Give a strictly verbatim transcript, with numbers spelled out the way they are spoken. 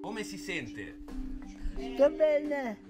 Come si sente? Sto bene.